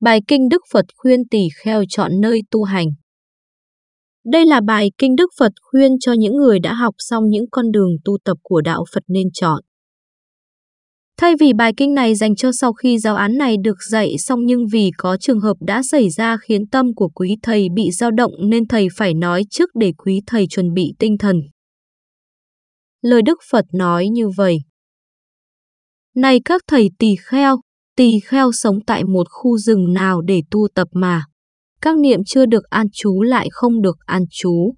Bài kinh Đức Phật khuyên tỳ kheo chọn nơi tu hành. Đây là bài kinh Đức Phật khuyên cho những người đã học xong những con đường tu tập của đạo Phật nên chọn. Thay vì bài kinh này dành cho sau khi giáo án này được dạy xong, nhưng vì có trường hợp đã xảy ra khiến tâm của quý thầy bị dao động nên thầy phải nói trước để quý thầy chuẩn bị tinh thần. Lời Đức Phật nói như vậy. Này các thầy tỳ kheo sống tại một khu rừng nào để tu tập mà. Các niệm chưa được an trú lại không được an trú.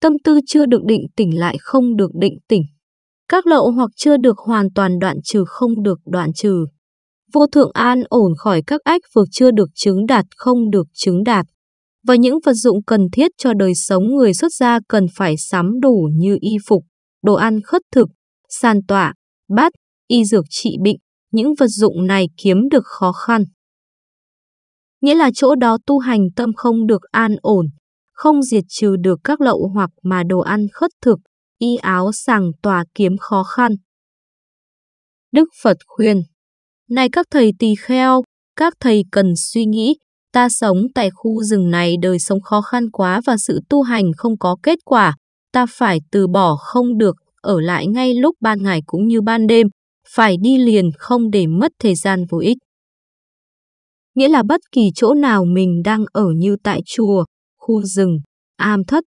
Tâm tư chưa được định tĩnh lại không được định tĩnh. Các lậu hoặc chưa được hoàn toàn đoạn trừ không được đoạn trừ. Vô thượng an ổn khỏi các ách vực chưa được chứng đạt không được chứng đạt. Và những vật dụng cần thiết cho đời sống người xuất gia cần phải sắm đủ như y phục, đồ ăn khất thực, sàn tọa, bát, y dược trị bệnh. Những vật dụng này kiếm được khó khăn. Nghĩa là chỗ đó tu hành tâm không được an ổn, không diệt trừ được các lậu hoặc mà đồ ăn khất thực, y áo sàng tòa kiếm khó khăn. Đức Phật khuyên, này các thầy tỳ kheo, các thầy cần suy nghĩ, ta sống tại khu rừng này đời sống khó khăn quá và sự tu hành không có kết quả, ta phải từ bỏ không được, ở lại ngay lúc ban ngày cũng như ban đêm, phải đi liền không để mất thời gian vô ích. Nghĩa là bất kỳ chỗ nào mình đang ở như tại chùa, khu rừng, am thất.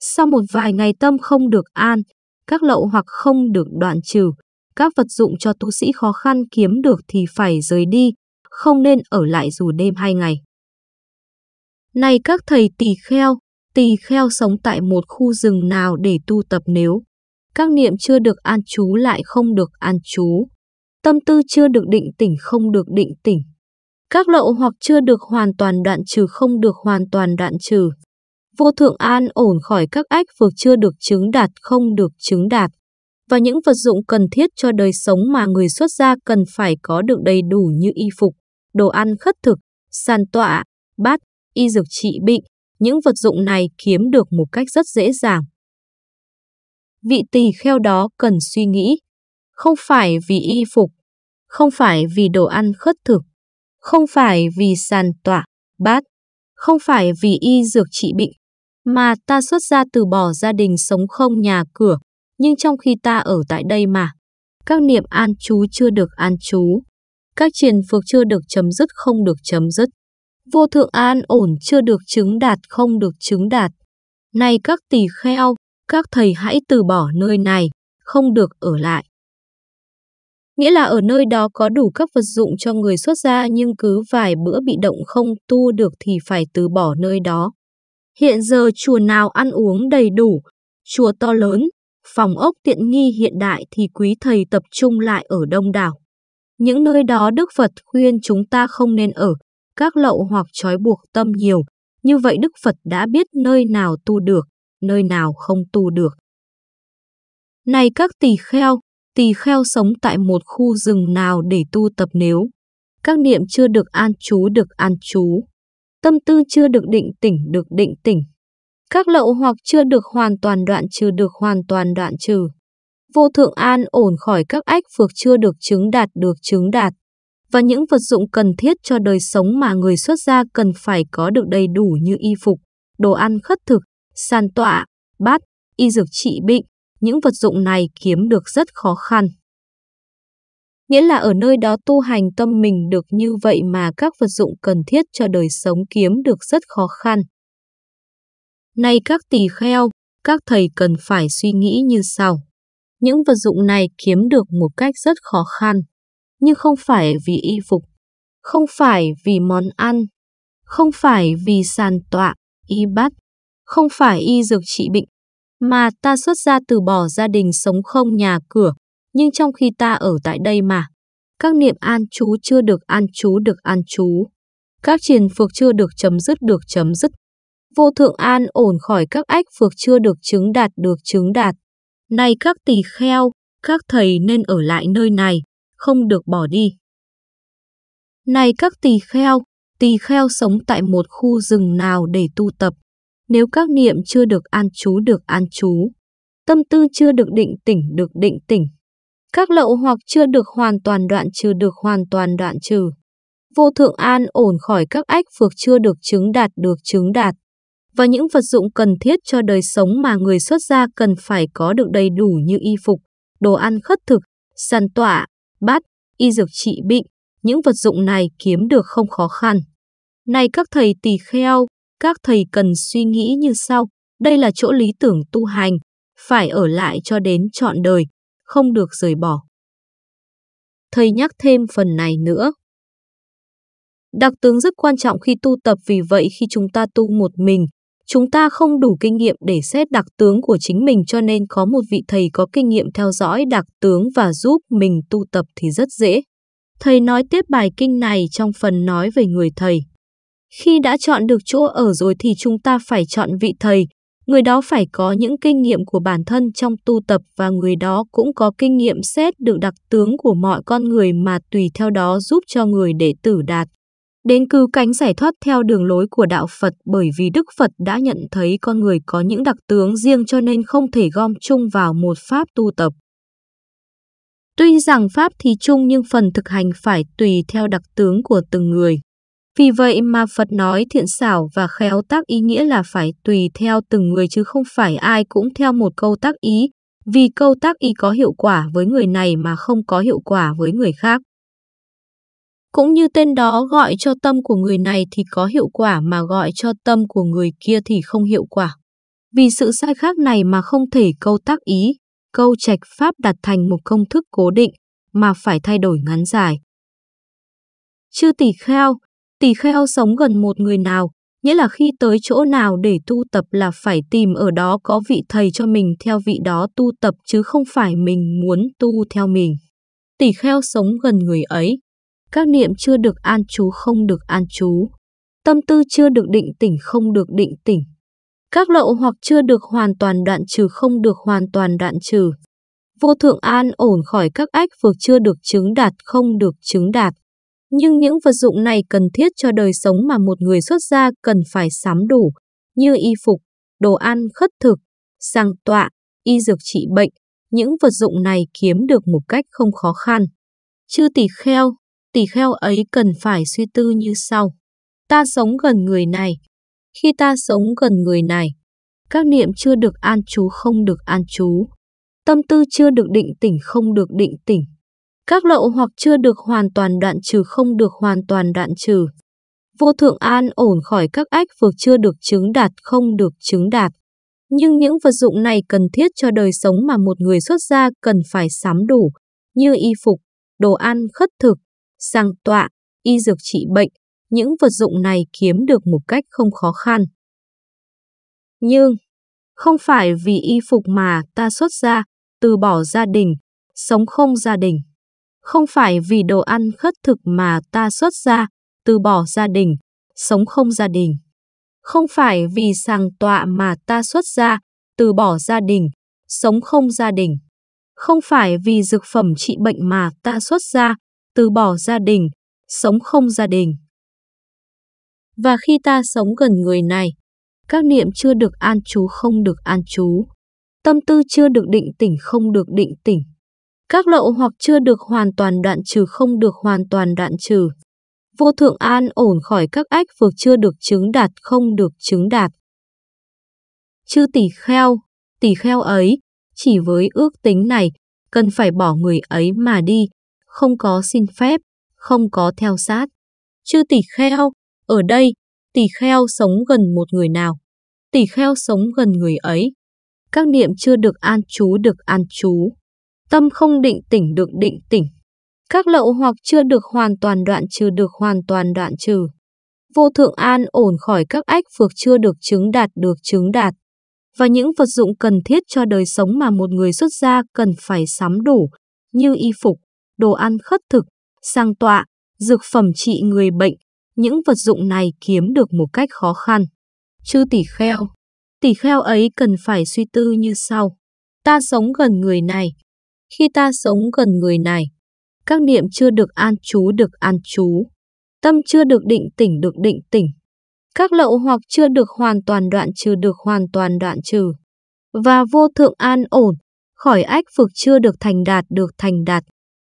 Sau một vài ngày tâm không được an, các lậu hoặc không được đoạn trừ, các vật dụng cho tu sĩ khó khăn kiếm được thì phải rời đi, không nên ở lại dù đêm hay ngày. Này các thầy tỳ kheo sống tại một khu rừng nào để tu tập nếu các niệm chưa được an trú lại không được an trú, tâm tư chưa được định tĩnh không được định tĩnh. Các lậu hoặc chưa được hoàn toàn đoạn trừ không được hoàn toàn đoạn trừ. Vô thượng an ổn khỏi các ách vực chưa được chứng đạt không được chứng đạt. Và những vật dụng cần thiết cho đời sống mà người xuất gia cần phải có được đầy đủ như y phục, đồ ăn khất thực, sàn tọa, bát, y dược trị bệnh. Những vật dụng này kiếm được một cách rất dễ dàng. Vị tỳ kheo đó cần suy nghĩ. Không phải vì y phục, không phải vì đồ ăn khất thực, không phải vì sàn tọa, bát, không phải vì y dược trị bệnh, mà ta xuất gia từ bỏ gia đình sống không nhà cửa, nhưng trong khi ta ở tại đây mà, các niệm an trú chưa được an trú, các triền phược chưa được chấm dứt không được chấm dứt, vô thượng an ổn chưa được chứng đạt không được chứng đạt. Này các tỳ kheo, các thầy hãy từ bỏ nơi này, không được ở lại. Nghĩa là ở nơi đó có đủ các vật dụng cho người xuất gia nhưng cứ vài bữa bị động không tu được thì phải từ bỏ nơi đó. Hiện giờ chùa nào ăn uống đầy đủ, chùa to lớn, phòng ốc tiện nghi hiện đại thì quý thầy tập trung lại ở đông đảo. Những nơi đó Đức Phật khuyên chúng ta không nên ở, các lậu hoặc trói buộc tâm nhiều. Như vậy Đức Phật đã biết nơi nào tu được, nơi nào không tu được. Này các tỳ kheo sống tại một khu rừng nào để tu tập nếu các niệm chưa được an trú, tâm tư chưa được định tĩnh, các lậu hoặc chưa được hoàn toàn đoạn trừ được hoàn toàn đoạn trừ, vô thượng an ổn khỏi các ách vực chưa được chứng đạt và những vật dụng cần thiết cho đời sống mà người xuất gia cần phải có được đầy đủ như y phục, đồ ăn khất thực, sàn tọa, bát, y dược trị bệnh. Những vật dụng này kiếm được rất khó khăn. Nghĩa là ở nơi đó tu hành tâm mình được như vậy mà các vật dụng cần thiết cho đời sống kiếm được rất khó khăn. Nay các tỳ kheo, các thầy cần phải suy nghĩ như sau. Những vật dụng này kiếm được một cách rất khó khăn, nhưng không phải vì y phục, không phải vì món ăn, không phải vì sàn tọa, y bát, không phải y dược trị bệnh, mà ta xuất gia từ bỏ gia đình sống không nhà cửa, nhưng trong khi ta ở tại đây mà, các niệm an trú chưa được an trú, các triền phược chưa được chấm dứt, vô thượng an ổn khỏi các ách phược chưa được chứng đạt, này các tỳ kheo, các thầy nên ở lại nơi này, không được bỏ đi. Này các tỳ kheo sống tại một khu rừng nào để tu tập? Nếu các niệm chưa được an trú, tâm tư chưa được định tĩnh, các lậu hoặc chưa được hoàn toàn đoạn trừ vô thượng an ổn khỏi các ách phược chưa được chứng đạt và những vật dụng cần thiết cho đời sống mà người xuất gia cần phải có được đầy đủ như y phục, đồ ăn khất thực, sàn tọa, bát, y dược trị bệnh, những vật dụng này kiếm được không khó khăn. Này các thầy tỳ kheo, các thầy cần suy nghĩ như sau, đây là chỗ lý tưởng tu hành, phải ở lại cho đến trọn đời, không được rời bỏ. Thầy nhắc thêm phần này nữa. Đặc tướng rất quan trọng khi tu tập, vì vậy khi chúng ta tu một mình, chúng ta không đủ kinh nghiệm để xét đặc tướng của chính mình, cho nên có một vị thầy có kinh nghiệm theo dõi đặc tướng và giúp mình tu tập thì rất dễ. Thầy nói tiếp bài kinh này trong phần nói về người thầy. Khi đã chọn được chỗ ở rồi thì chúng ta phải chọn vị thầy. Người đó phải có những kinh nghiệm của bản thân trong tu tập và người đó cũng có kinh nghiệm xét được đặc tướng của mọi con người mà tùy theo đó giúp cho người đệ tử đạt đến cứu cánh giải thoát theo đường lối của đạo Phật, bởi vì Đức Phật đã nhận thấy con người có những đặc tướng riêng cho nên không thể gom chung vào một pháp tu tập. Tuy rằng pháp thì chung nhưng phần thực hành phải tùy theo đặc tướng của từng người. Vì vậy mà Phật nói thiện xảo và khéo tác ý, nghĩa là phải tùy theo từng người chứ không phải ai cũng theo một câu tác ý, vì câu tác ý có hiệu quả với người này mà không có hiệu quả với người khác. Cũng như tên đó gọi cho tâm của người này thì có hiệu quả mà gọi cho tâm của người kia thì không hiệu quả. Vì sự sai khác này mà không thể câu tác ý, câu trạch pháp đặt thành một công thức cố định mà phải thay đổi ngắn dài. Chư tỳ kheo sống gần một người nào, nghĩa là khi tới chỗ nào để tu tập là phải tìm ở đó có vị thầy cho mình theo vị đó tu tập chứ không phải mình muốn tu theo mình. Tỳ kheo sống gần người ấy. Các niệm chưa được an trú không được an trú. Tâm tư chưa được định tĩnh không được định tĩnh. Các lậu hoặc chưa được hoàn toàn đoạn trừ không được hoàn toàn đoạn trừ. Vô thượng an ổn khỏi các ách phược chưa được chứng đạt không được chứng đạt. Nhưng những vật dụng này cần thiết cho đời sống mà một người xuất gia cần phải sắm đủ, như y phục, đồ ăn khất thực, sàng tọa, y dược trị bệnh. Những vật dụng này kiếm được một cách không khó khăn. Chư tỳ kheo ấy cần phải suy tư như sau. Ta sống gần người này. Khi ta sống gần người này, các niệm chưa được an trú không được an trú. Tâm tư chưa được định tĩnh không được định tĩnh. Các lậu hoặc chưa được hoàn toàn đoạn trừ không được hoàn toàn đoạn trừ. Vô thượng an ổn khỏi các ách phược chưa được chứng đạt không được chứng đạt. Nhưng những vật dụng này cần thiết cho đời sống mà một người xuất gia cần phải sắm đủ, như y phục, đồ ăn khất thực, sàng tọa, y dược trị bệnh. Những vật dụng này kiếm được một cách không khó khăn. Nhưng không phải vì y phục mà ta xuất gia, từ bỏ gia đình, sống không gia đình. Không phải vì đồ ăn khất thực mà ta xuất gia, từ bỏ gia đình, sống không gia đình. Không phải vì sàng tọa mà ta xuất gia, từ bỏ gia đình, sống không gia đình. Không phải vì dược phẩm trị bệnh mà ta xuất gia, từ bỏ gia đình, sống không gia đình. Và khi ta sống gần người này, các niệm chưa được an trú không được an trú. Tâm tư chưa được định tĩnh không được định tĩnh. Các lậu hoặc chưa được hoàn toàn đoạn trừ không được hoàn toàn đoạn trừ. Vô thượng an ổn khỏi các ách phược chưa được chứng đạt không được chứng đạt. Chư tỳ kheo ấy, chỉ với ước tính này, cần phải bỏ người ấy mà đi, không có xin phép, không có theo sát. Chư tỳ kheo, ở đây, tỳ kheo sống gần một người nào. Tỳ kheo sống gần người ấy. Các niệm chưa được an trú được an trú. Tâm không định tĩnh được định tĩnh. Các lậu hoặc chưa được hoàn toàn đoạn trừ được hoàn toàn đoạn trừ. Vô thượng an ổn khỏi các ách phược chưa được chứng đạt được chứng đạt. Và những vật dụng cần thiết cho đời sống mà một người xuất gia cần phải sắm đủ, như y phục, đồ ăn khất thực, sàng tọa, dược phẩm trị người bệnh. Những vật dụng này kiếm được một cách khó khăn. Chư tỳ kheo ấy cần phải suy tư như sau. Ta sống gần người này. Khi ta sống gần người này, các niệm chưa được an trú được an trú. Tâm chưa được định tĩnh được định tĩnh. Các lậu hoặc chưa được hoàn toàn đoạn trừ được hoàn toàn đoạn trừ. Và vô thượng an ổn, khỏi ách phược chưa được thành đạt được thành đạt.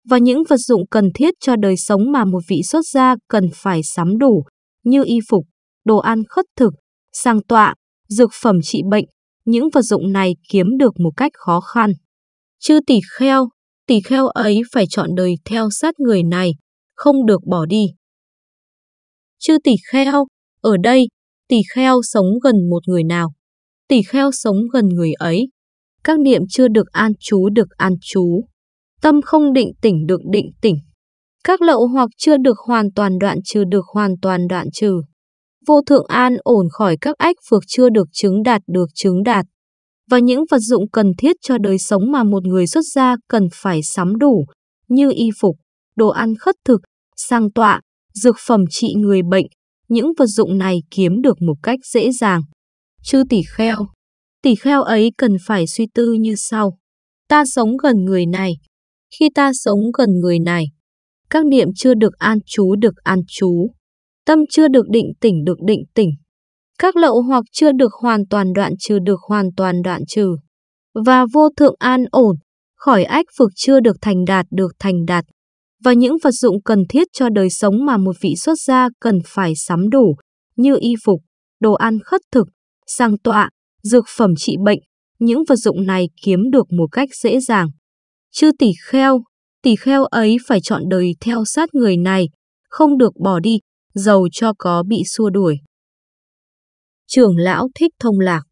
và những vật dụng cần thiết cho đời sống mà một vị xuất gia cần phải sắm đủ như y phục, đồ ăn khất thực, sàng tọa, dược phẩm trị bệnh. Những vật dụng này kiếm được một cách khó khăn. Chư tỳ kheo ấy phải chọn đời theo sát người này, không được bỏ đi. Chư tỳ kheo, ở đây, tỳ kheo sống gần một người nào? Tỳ kheo sống gần người ấy. Các niệm chưa được an trú, tâm không định tỉnh được định tỉnh, các lậu hoặc chưa được hoàn toàn đoạn trừ được hoàn toàn đoạn trừ, vô thượng an ổn khỏi các ách phược chưa được chứng đạt, và những vật dụng cần thiết cho đời sống mà một người xuất gia cần phải sắm đủ như y phục, đồ ăn khất thực, sàng tọa, dược phẩm trị người bệnh. Những vật dụng này kiếm được một cách dễ dàng. Chư tỳ kheo ấy cần phải suy tư như sau. Ta sống gần người này. Khi ta sống gần người này, các niệm chưa được an trú, tâm chưa được định tỉnh, các lậu hoặc chưa được hoàn toàn đoạn trừ được hoàn toàn đoạn trừ, và vô thượng an ổn, khỏi ách phược chưa được thành đạt, và những vật dụng cần thiết cho đời sống mà một vị xuất gia cần phải sắm đủ, như y phục, đồ ăn khất thực, sàng tọa, dược phẩm trị bệnh. Những vật dụng này kiếm được một cách dễ dàng. Chư tỳ kheo ấy phải chọn đời theo sát người này, không được bỏ đi, dầu cho có bị xua đuổi. Trưởng lão Thích Thông Lạc.